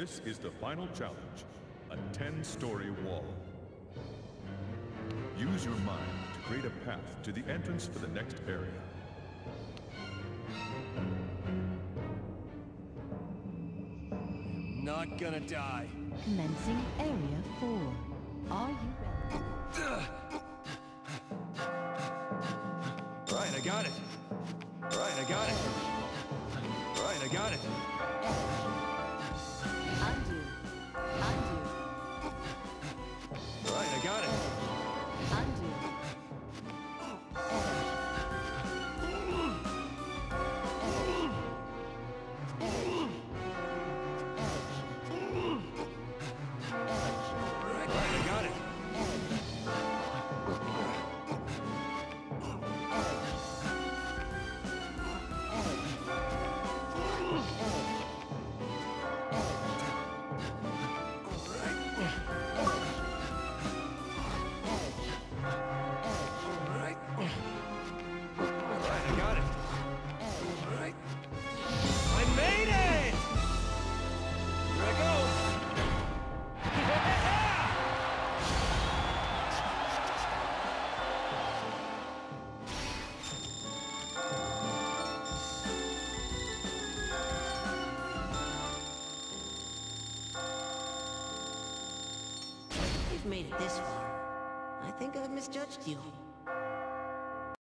This is the final challenge, a 10-story wall. Use your mind to create a path to the entrance for the next area. I'm not gonna die. Commencing Area 4. Are you ready? Right, I got it. Right, I got it. Right, I got it. Undo. Undo. Right, I got it. Undo. Made it this far. I think I've misjudged you.